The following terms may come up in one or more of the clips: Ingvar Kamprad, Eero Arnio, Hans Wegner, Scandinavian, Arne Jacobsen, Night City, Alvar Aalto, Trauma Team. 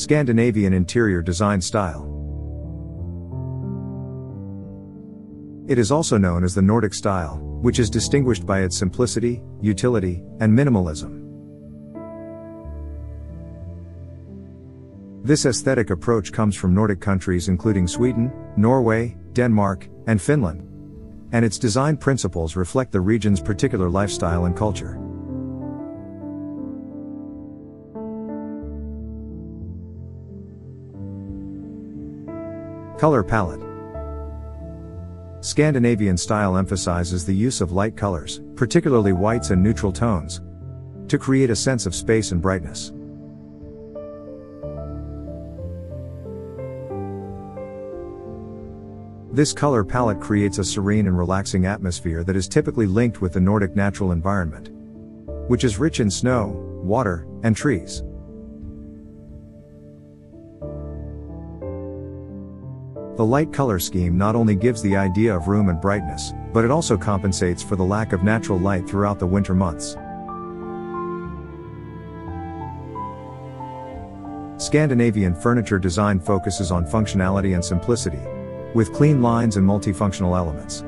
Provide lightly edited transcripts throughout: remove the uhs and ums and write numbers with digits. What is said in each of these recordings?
Scandinavian interior design style. It is also known as the Nordic style, which is distinguished by its simplicity, utility, and minimalism. This aesthetic approach comes from Nordic countries including Sweden, Norway, Denmark, and Finland, and its design principles reflect the region's particular lifestyle and culture. Color palette. Scandinavian style emphasizes the use of light colors, particularly whites and neutral tones, to create a sense of space and brightness. This color palette creates a serene and relaxing atmosphere that is typically linked with the Nordic natural environment, which is rich in snow, water, and trees. The light color scheme not only gives the idea of room and brightness, but it also compensates for the lack of natural light throughout the winter months. Scandinavian furniture design focuses on functionality and simplicity, with clean lines and multifunctional elements.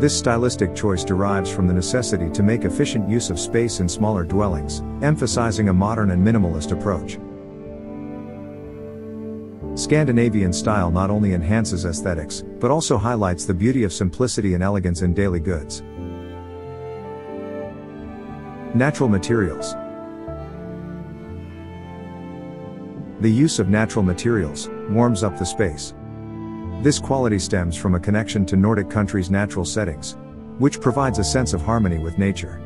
This stylistic choice derives from the necessity to make efficient use of space in smaller dwellings, emphasizing a modern and minimalist approach. Scandinavian style not only enhances aesthetics, but also highlights the beauty of simplicity and elegance in daily goods. Natural materials. The use of natural materials warms up the space. This quality stems from a connection to Nordic countries' natural settings, which provides a sense of harmony with nature.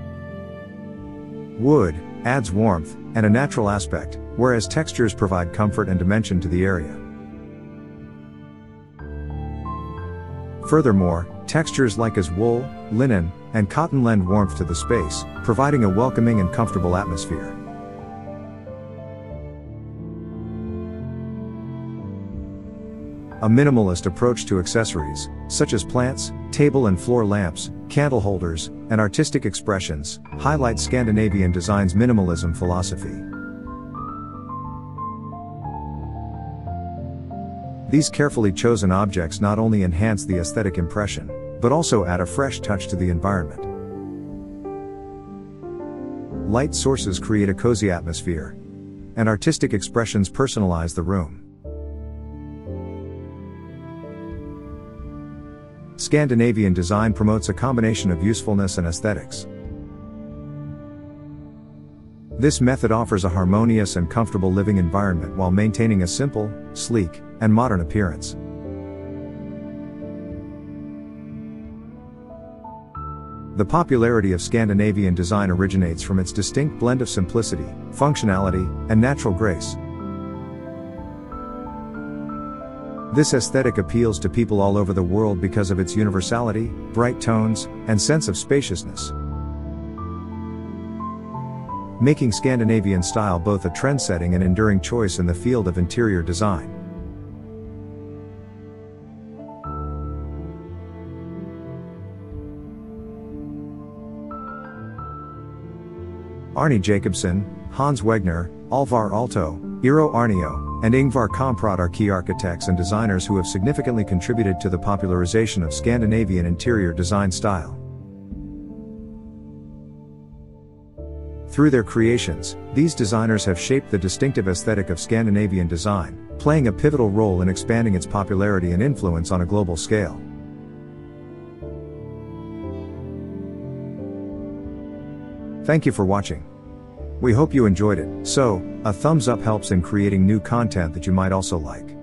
Wood adds warmth and a natural aspect, whereas textures provide comfort and dimension to the area. Furthermore, textures like as wool, linen, and cotton lend warmth to the space, providing a welcoming and comfortable atmosphere. A minimalist approach to accessories, such as plants, table and floor lamps, candle holders, and artistic expressions, highlights Scandinavian design's minimalism philosophy. These carefully chosen objects not only enhance the aesthetic impression, but also add a fresh touch to the environment. Light sources create a cozy atmosphere, and artistic expressions personalize the room. Scandinavian design promotes a combination of usefulness and aesthetics. This method offers a harmonious and comfortable living environment while maintaining a simple, sleek, and modern appearance. The popularity of Scandinavian design originates from its distinct blend of simplicity, functionality, and natural grace. This aesthetic appeals to people all over the world because of its universality, bright tones, and sense of spaciousness, making Scandinavian style both a trend-setting and enduring choice in the field of interior design. Arne Jacobsen, Hans Wegner, Alvar Aalto, Eero Arnio, and Ingvar Kamprad are key architects and designers who have significantly contributed to the popularization of Scandinavian interior design style. Through their creations, these designers have shaped the distinctive aesthetic of Scandinavian design, playing a pivotal role in expanding its popularity and influence on a global scale. Thank you for watching. We hope you enjoyed it, so, a thumbs up helps in creating new content that you might also like.